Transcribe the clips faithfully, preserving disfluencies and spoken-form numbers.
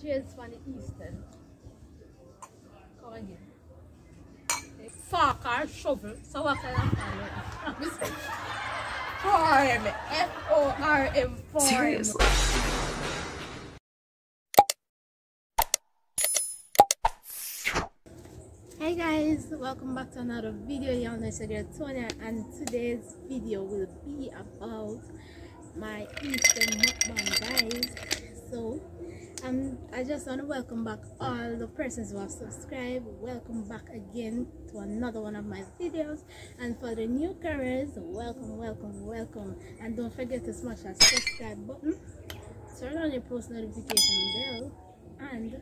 Cheers for the Easter. Come again. Fork or shovel. So what kind of family? Form. F O R M. Form. Seriously. Hey guys, welcome back to another video here on Nice Girl Tonya, and today's video will be about my Easter mukbang, guys. So um I just want to welcome back all the persons who have subscribed. Welcome back again to another one of my videos, and for the newcomers, welcome, welcome, welcome, and don't forget to smash that subscribe button, turn on your post notification bell, and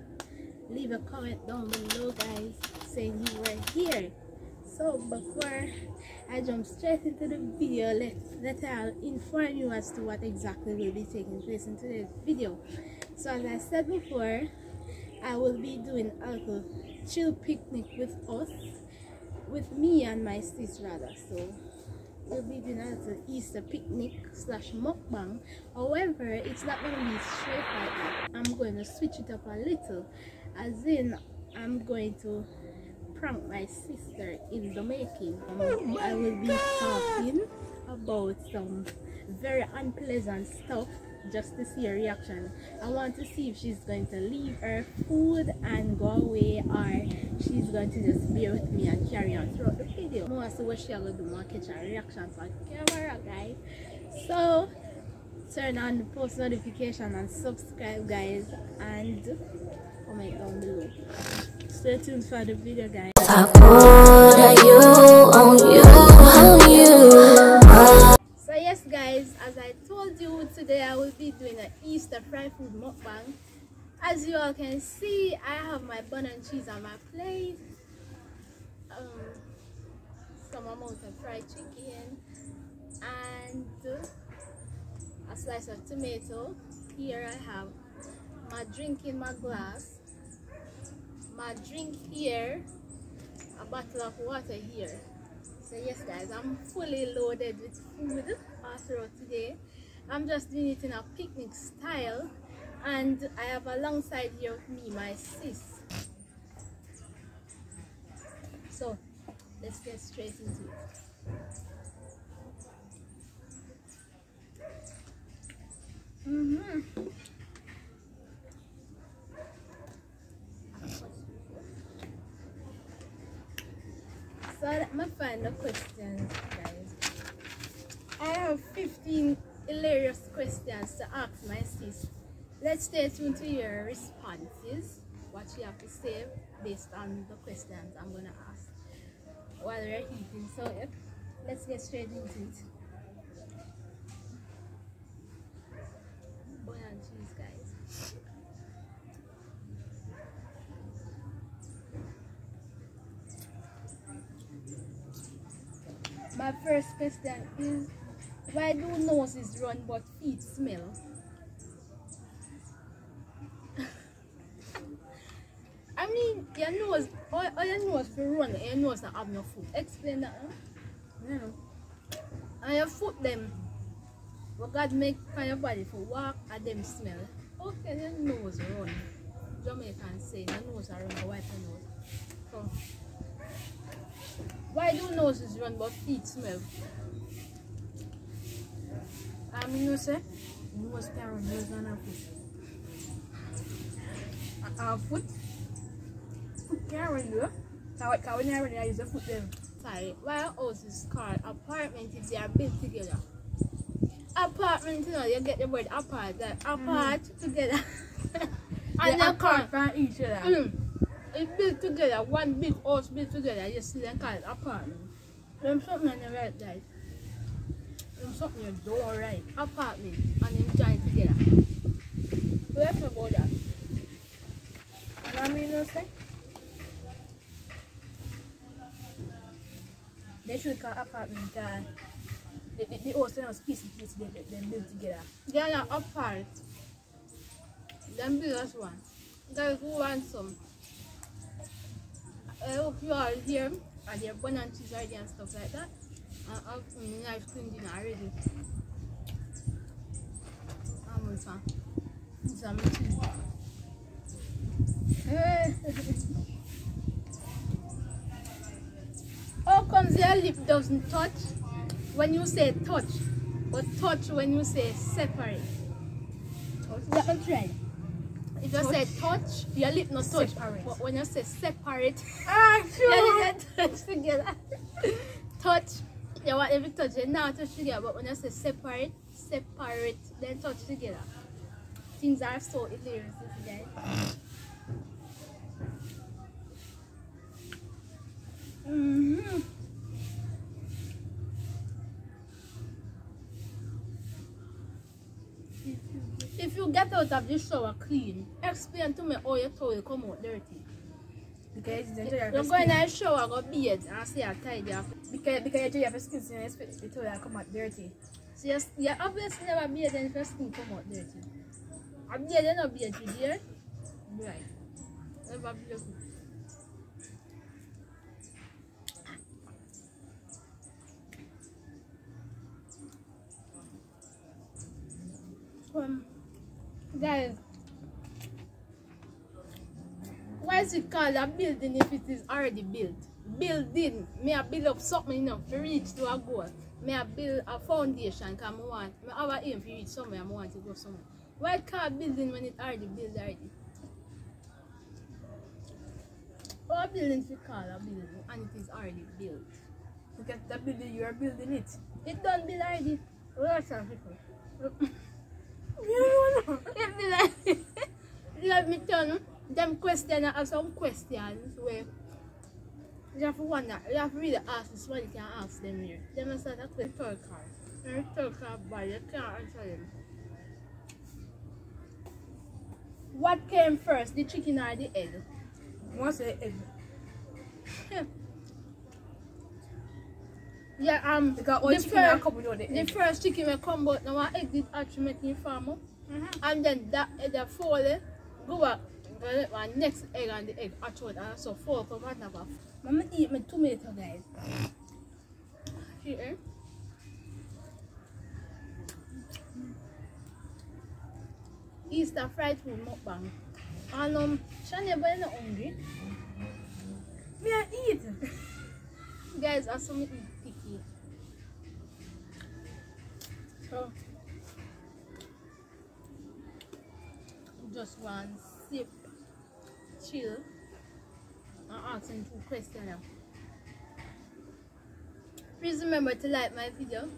leave a comment down below, guys, saying you were here. So before I jump straight into the video, let, let I'll inform you as to what exactly will be taking place in today's video. So as I said before, I will be doing a little chill picnic with us, with me and my sis rather. So we'll be doing a little Easter picnic slash mukbang. However, it's not going to be straight like that. I'm going to switch it up a little, as in I'm going to prank my sister in the making. Um, I will be talking about some very unpleasant stuff just to see her reaction. I want to see if she's going to leave her food and go away, or she's going to just bear with me and carry on throughout the video. More as to what she's going to do, more catch her reaction for camera, guys. So turn on the post notification and subscribe, guys, and comment down below. Stay tuned for the video, guys. I put you on you, on you. So yes, guys, as I told you, today I will be doing an Easter fried food mukbang. As you all can see, I have my bun and cheese on my plate, um, some amount of fried chicken, and a slice of tomato. Here I have my drink in my glass. My drink here, a bottle of water here. So yes, guys, I'm fully loaded with food after all today. I'm just doing it in a picnic style, and I have alongside here with me my sis. So let's get straight into it. Mm-hmm. So let me find the questions, guys. I have fifteen hilarious questions to ask my sis. Let's stay tuned to your responses, what you have to say based on the questions I'm going to ask while we're eating. So yeah, let's get straight into it. Bun and cheese, guys. My first question is, why do noses run but feet smell? I mean, your nose, all, all your nose will run and your nose don't have no foot. Explain that, huh? Yeah. And your foot them, what God make for your body for walk and them smell. Okay, your nose run. Jamaican say, your nose run, your wife nose. So, why do noses run but feet smell? I mean, you say, nose can run, nose don't have foot. Our foot, foot can run though. Because when I run, I use the foot then. Sorry, why a house is called apartment if they are built together? Apartment, you know, you get the word apart, like apart mm. together. And they're apart from each other. Mm. It's built together, one big house built together, you see them call it apartment. Them something on the right, guys. Them something on the door right, apartment, and them join together. What do you about that? You know what I mean, no say? They should call apartment because the, the, the house is piece to piece, they, they built together. They are not apart. Them build us one. Guys, who wants some? I hope you all here and your bun and cheese already and stuff like that. And I'll have knife clean dinner already. I'm with some cheese. How comes your lip doesn't touch when you say touch, but touch when you say separate? Touch. Let me try. If you touch. Say touch, your lip not touch. Separate. But when you say separate, ah, sure. Your lip touch together. Touch, you want every touch, you now touch together, but when you say separate, separate, then touch together. Things are so hilarious, guys. Mm-hmm. If you get out of the shower clean, explain to me how your towel come out dirty. Because you don't go in the shower, go beard and say I tidy up. Because because you have a skin, so you expect the towel come out dirty. So you, you obviously never beard and your skin come out dirty. A beard, you know beard, you beard? Right. Never beard. Um, guys, why is it called a building if it is already built? Building, may I build up something enough to reach to a goal? May I build a foundation? Because I want, I have an aim to reach somewhere. I want to go somewhere. Why is it called building when it already built already? What building is it called a building and it is already built? Because the building you are building it. It don't build already. What are people? Let me tell you, them questions are some questions where you have to wonder, you have to really ask this one, you can ask them here. They must have a rhetorical, a rhetorical body, you can't answer them. What came first, the chicken or the egg? What's the egg? Yeah, um, because all the, first, will the, the first chicken will come but now an egg did actually make it farm up. Mm-hmm. And then that egg that fall go back and the next egg and the egg actually and so fall come out of Mama eat my tomato guys. She eh? Easter fried food mukbang. And um Shania but you're not hungry. Me I eat. Guys I saw me eat. So, just one sip, chill, and ask him two questions. Please remember to like my video,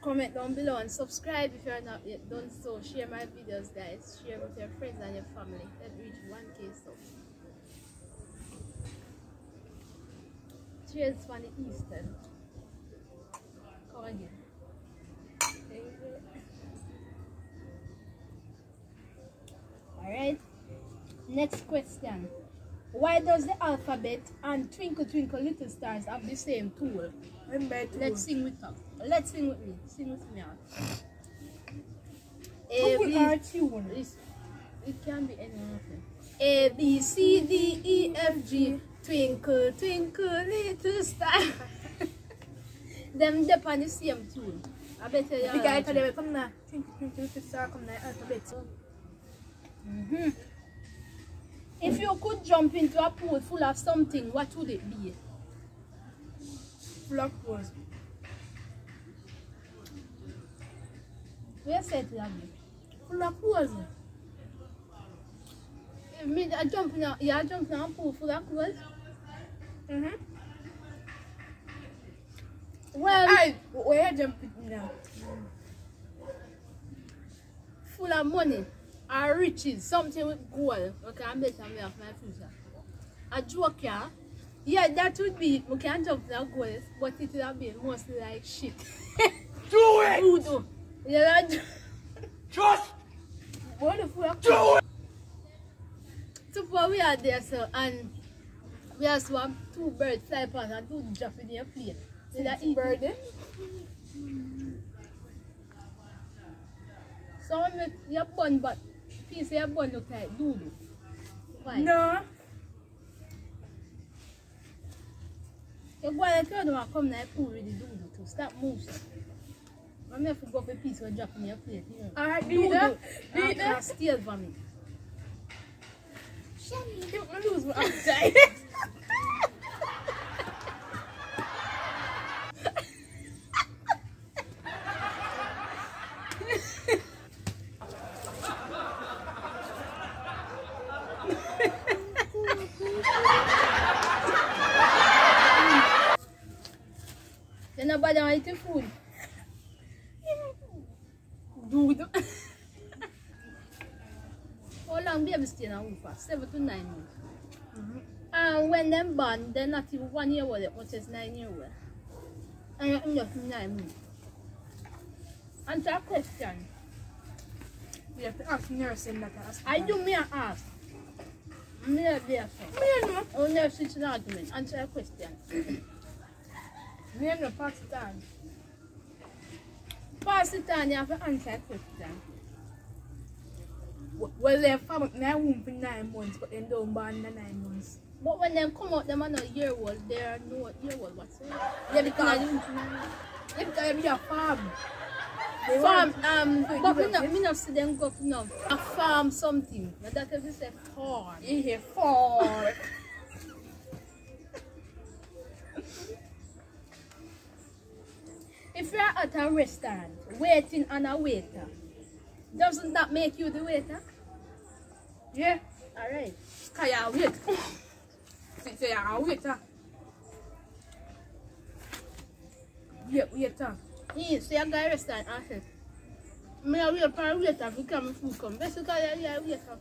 comment down below and subscribe if you are not yet done so. Share my videos guys, share with your friends and your family. Let's reach one K subs. Cheers for the Easter. Come again. Alright, next question. Why does the alphabet and Twinkle Twinkle Little Stars have the same tool? Let's sing with us. Let's sing with me. Sing with me out. A, B, our tune. It can be any of them. A, B, C, D, E, F, G. Twinkle, twinkle, little star. Them depend on the same tune. I bet you. The guy told them come now. Twinkle, twinkle, little star, come now. Alphabet. Mm-hmm. If you could jump into a pool full of something, what would it be? Full of pools. Where said that? Full of pools. If me I jump in a, yeah, I jump in a pool full of pools. Mm-hmm. Well, I, where jump in now? Full of money. Our riches, something with gold. Okay, I'm better me of my future. A joker, yeah, that would be. We can jump to gold, but it will be mostly like shit. Do it. Voodoo. Yeah, do. Just. What the fuck? Do it. So far we are there, so and we have swam two birds fly past and two jump in your plate. Did I eat bird? Someone make your bun, but piece of your bun look like doodoo. Why? No. You go and tell them I come to the pool with the doodoo too. Stop moving. I may have to go for a piece of drop in your plate. You know. Alright, do that. Do that. Steal for me. Your noodles were outdated. Then nobody eating food. Dude. How long baby stay in a home for? Seven to nine months. Mm-hmm. And when them born, they're not even one year old, but just nine year old. And I'm just nine months. Answer a question. You have to ask nursing that I ask. I do me ask. I'm not there for. Me no. I'll never switch an argument. Answer a question. Me no pass it on. Pass it on, you have to answer a question. Well, they found in their womb for nine months, but they don't born in the nine months. But when they come out, they are not year old, they are not year old whatsoever. They because they become a farm. They farm, um, but we not, we not see them go to now. A farm something. Now that is just a farm. You hear farm. If you are at a restaurant waiting on a waiter, doesn't that make you the waiter? Yeah. Alright. Because you are a waiter. So you are a waiter. Yeah, waiter. Yeah, so you are going to a restaurant and say, I am waiting for a waiter to come and food come. Basically, you are a waiter.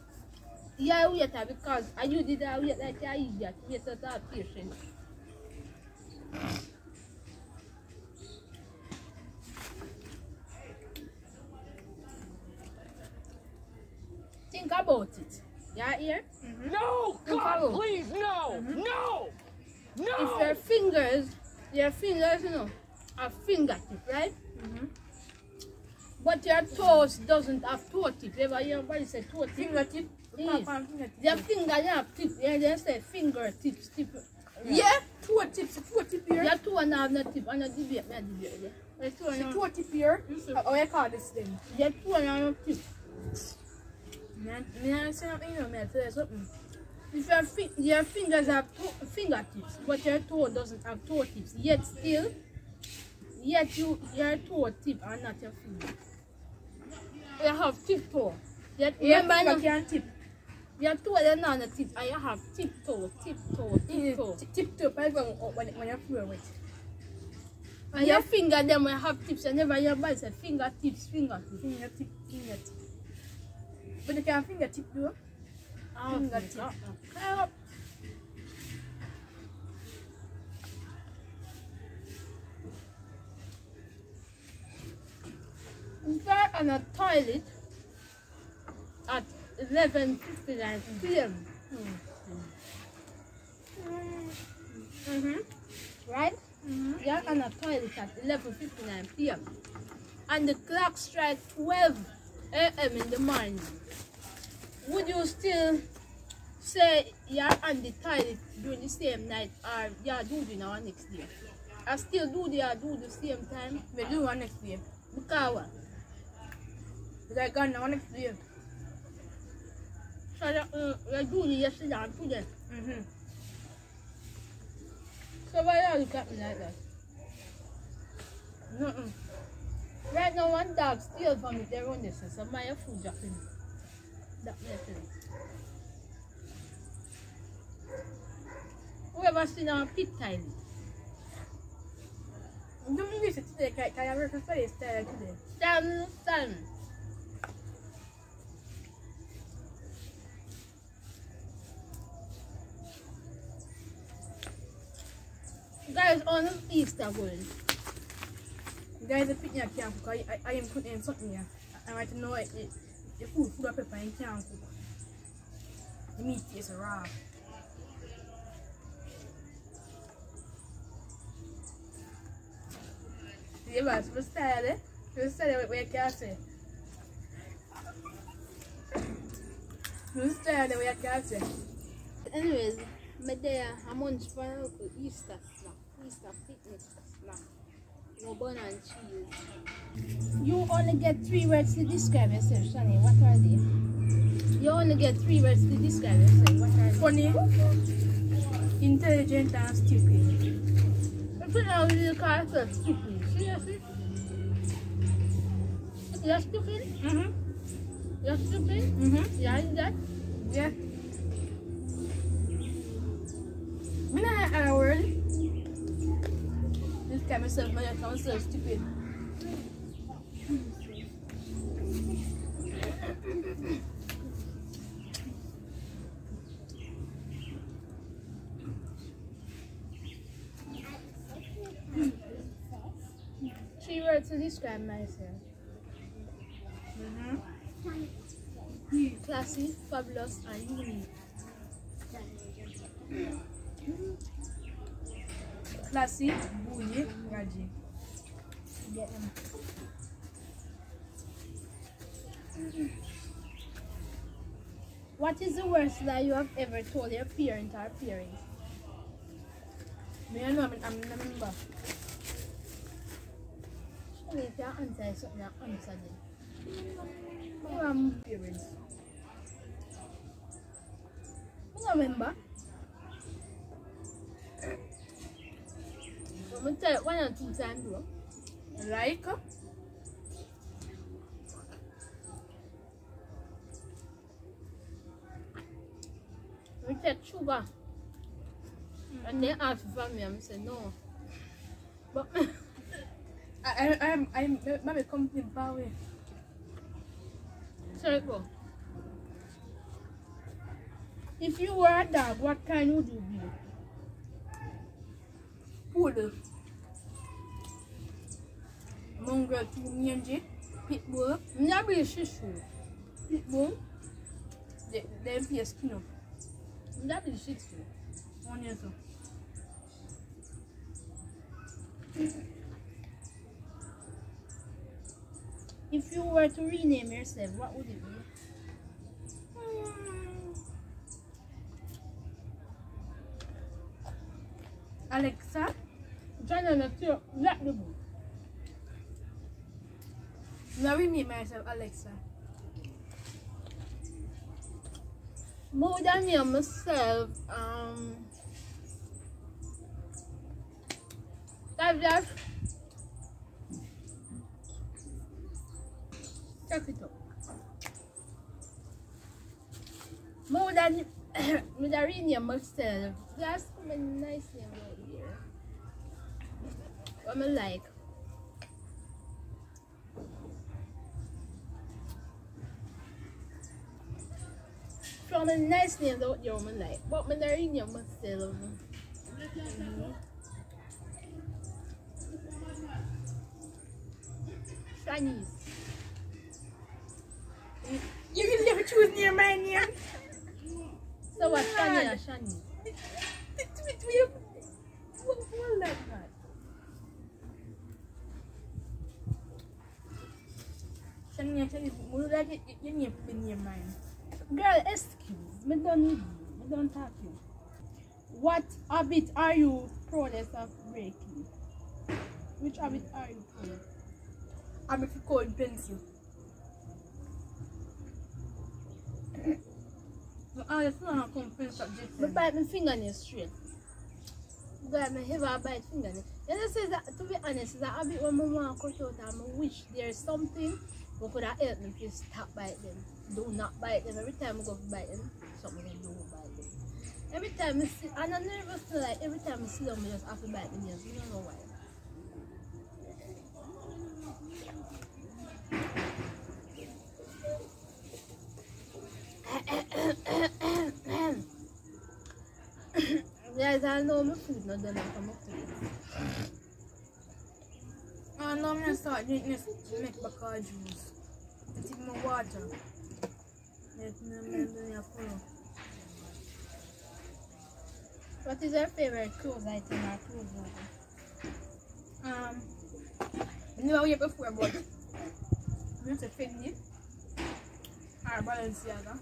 You are a waiter because you did a waiter like you are idiot. Waiters are patient. Think about it. Yeah, here? Mm-hmm. No, God, about please, no, mm-hmm. no, no. If your fingers, your fingers, you know, are fingertip, right? Mm-hmm. But your toes doesn't have toe tip. Everybody says toe tip. Fingertip? Yes. Your finger have tip. Yeah, they say fingertips, tip. Yeah, yeah. Toe tips, toe tip here. Your toe and have no tip. I don't debate, I don't debate. Your toe and have no tip here. Oh, I call this thing. Your toe and have no tip. Man, man, you know, man, something. If your, fi your fingers have two fingertips, but your toe doesn't have toe tips, yet still, yet you your toe tip are not your finger. You have tip toe. Yet your finger can tip. Your toe is not on the tip, and you have tip toe, tip toe, tip toe. Tip toe, but when when you feel it. And your finger them will have tips, and never your body says fingertips, fingertips, fingertip, fingertip. But they can finger tip though. Oh, finger tip. Oh, oh. If you're on a toilet at eleven fifty-nine p m Mm-hmm. Right? Mm-hmm. You're on a toilet at eleven fifty-nine p m and the clock strikes twelve a m in the morning. Would you still say you're on the toilet during the same night, or you're doing our next day? I still do the I do the same time. We do our next day. Because what? Because I got our next day. So we uh, do the yesterday and today. Mm-hmm. So why are you look at me like that? Mm-mm. Right now, one dog steals from me, they run this, so my food dropping me. That makes sense. Whoever seen our pit tile? Don't miss it today, because I work for this tile today. Salmon, salmon. Guys, on Easter going. Guys, the picnic I can't cook. I, I, I am cooking something here. I, I want to know it. it the food, food and pepper, and can't cook. The meat is raw. The man was tired, eh? He was tired where you can't say. He was tired where you can't say. Anyways, my day, I'm on Spanish for Easter snack. Easter picnic snack. No bun and cheese. You only get three words to describe yourself, Shani. What are they? You only get three words to describe yourself. What are funny, intelligent, and stupid. I put out the car stupid. Seriously? You're stupid? Mm-hmm. You're stupid? Mm-hmm. Yeah, is that? Yeah. I'm not out of world. This kind of stuff, but I can't say stupid. Three words to describe myself. Mm-hmm. Classy, fabulous, and unique. Classy, bouillie, gadget. Yeah. What is the worst that you have ever told your parent or parents? I don't know, I remember. If you answer something, I'll answer them. Who are my parents? I don't remember. I'm going to tell you one or two times. Like? We take sugar. Mm-hmm. And they asked for me and I said no. But I I'm I'm maybe come to Bowie. Sorry, go. If you were a dog, what kind would you be? Poodle. Mongrel to Mianji. Pitbull. Nabi Shishu. Pitbull. They they be a skin up. That is shit. One year so. If you were to rename yourself, what would it be? Mm. Alexa, join on the black the book. Now rename myself Alexa. More than me myself, um Dive Dive Check it up. More than me the rename myself. That's a nice name out here. What I like. From a nice name that you like, but when they're in your mouth, they love them. Chinese. You will never choose near my name. So what? Chinese, Chinese. What like that? Chinese, Chinese. What like it? You need to be near mine. Girl, excuse me, don't need you, I don't talk to you. What habit are you proudest of breaking? Which habit are you proudest of? Habit of cold pencil. I just want to confess that this is. I bite my fingernail straight. God, I never bite fingernail. And I say that, to be honest, that habit when my mom cut out and I wish there's something we could have helped me if you stop biting them. Do not bite them. Every time I go to bite them, something I do bite them. Every time I see, and I'm nervous to like, every time I see them, I just have to bite them. You don't know why. Guys, I know my food, not done after my food. I know I'm going to start drinking milk bacar juice. It's in my water. What is your favorite clothes item or clothes item? Um, I knew I was here before, but I'm not a Fendi or Balenciaga.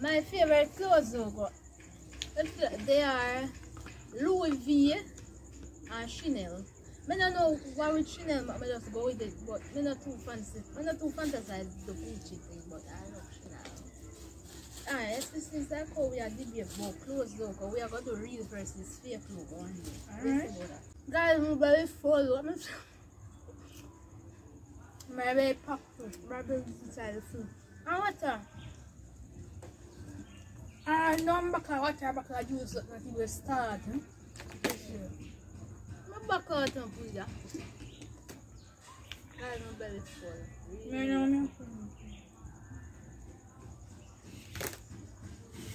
My favorite clothes, though, they are Louis V and Chanel. I don't know why we should just go with it, but I not too fancy. I not too fantasize the Gucci thing, but I don't know. Alright, since that call we are doing a more close though, because we are going to real versus fake look on here. Alright, guys, we very follow. My baby pop food, my baby inside the food. And water. I know I'm back at water, back at juice, that you will start. I'm going to put that. I don't know if I know. No,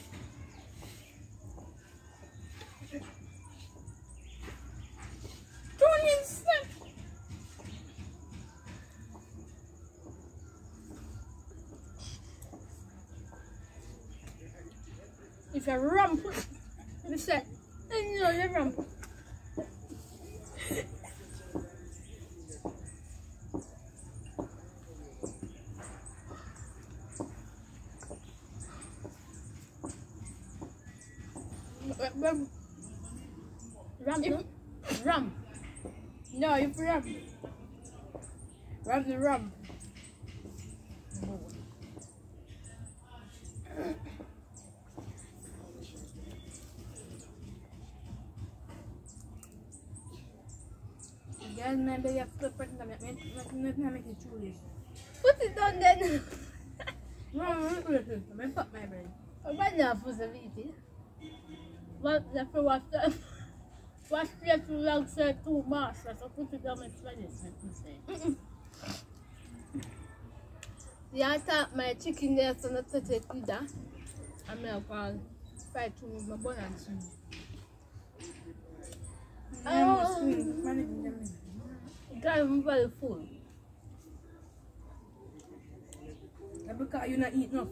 if I rump, you say, no, you rump. Ram, no? Ram. No, you ram. Ram the ram. Guys, maybe you have to put it on the Put it on then. No, I'm going to my brain. I'm going to it. Well, the first was the first place we lost two masters. I put it down in Spanish. The answer, my chicken there, so not to take either. I'm not going to fight with my bone and swim. Oh, guys, I'm very full. Because you not eat enough.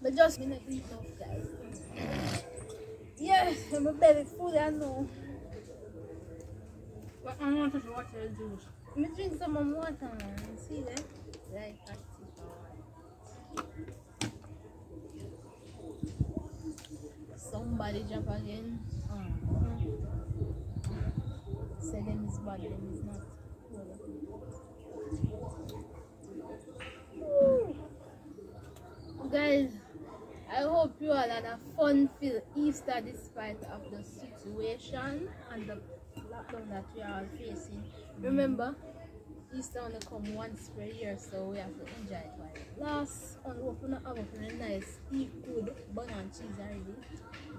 But just gonna eat off, guys. Yeah, I'm a better food, I know. But I want to watch the juice. Let me drink some more water and see that. Like, I see. Somebody jump again. Oh. Say them is bad, them is not. Ooh. Guys. I hope you all had a fun-filled Easter despite of the situation and the lockdown that we are facing. Remember, Easter only come once per year, so we have to enjoy it while it lasts. And hope you have a nice, eat good, bun and cheese already.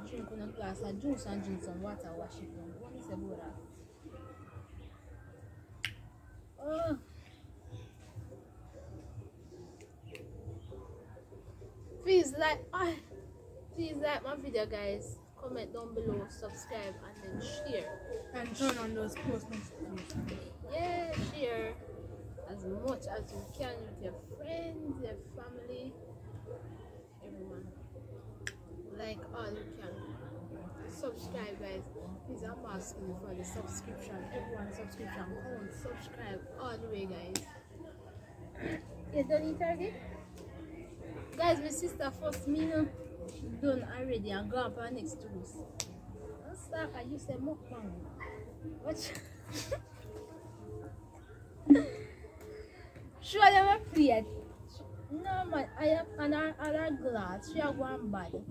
Drink in a glass of juice and drink some water, wash it down. What is about that? Oh. Please like, uh, please like my video, guys. Comment down below, subscribe, and then share. And turn on those post notifications. Yeah, share as much as you can with your friends, your family, everyone. Like all you can. Subscribe, guys. Please, I'm asking you for the subscription. Everyone, subscription. Come on, subscribe all the way, guys. You done it already? Guys, my sister first meal done already and gone for next tools. That's that I use a mukbang. Watch. Show them a plate. No man, I have another, another glass. She have one body.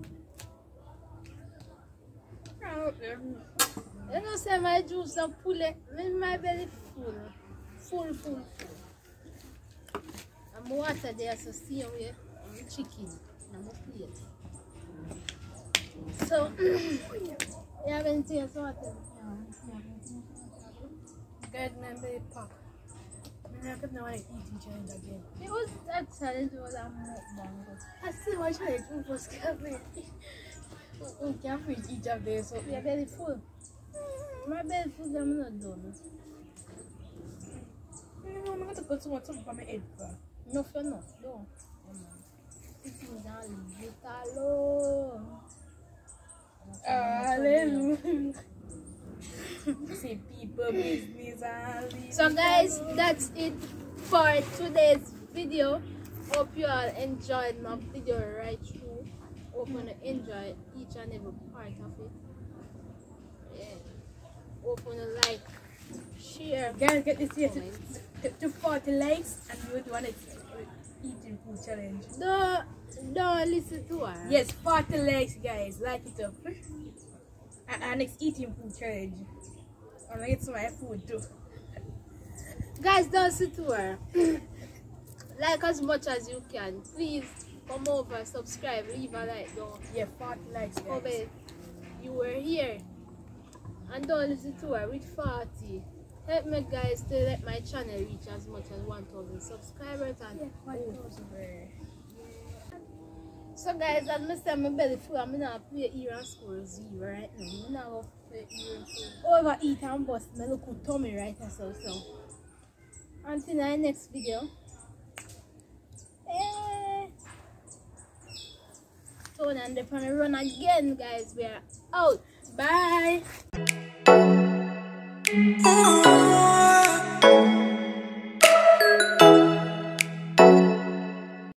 You know, say my juice and pull it. My belly full. Full, full, full. I'm water there, so see away. Chicken and a plate. So, you have anything else? What is it? Good, remember the pack. I'm not going to want to eat challenge again. It was that challenge, was a mukbang. I still watch my food for scabbing. We can't reach each other, so we are very full. My belly food, I'm not done. I'm going to put some water on my head. No, for no, no. Hallelujah. See people business and so guys, that's it for today's video. Hope you all enjoyed my video right through. Hope you enjoy each and every part of it. Yeah. Hope you like, share, guys. Get this here to, to forty likes, and we would want it. Eating food challenge. No, no, listen to us. Yes, forty likes, guys. Like it up. And our next eating food challenge. I'm gonna get some of my food too. Guys, don't sit to her. Like as much as you can. Please come over, subscribe, leave a like down. Yeah, forty likes, guys. Comment. You were here. And don't listen to her with forty. Help me, guys, to let my channel reach as much as one thousand subscribers and yeah, so guys, as I said, my belly full. I'm not play here and score zero right now. I'm not play here and score. Overeat and bust my little tummy right now. So, so. Until our next video. Eh. So and they're gonna run again, guys. We are out. Bye. Oh.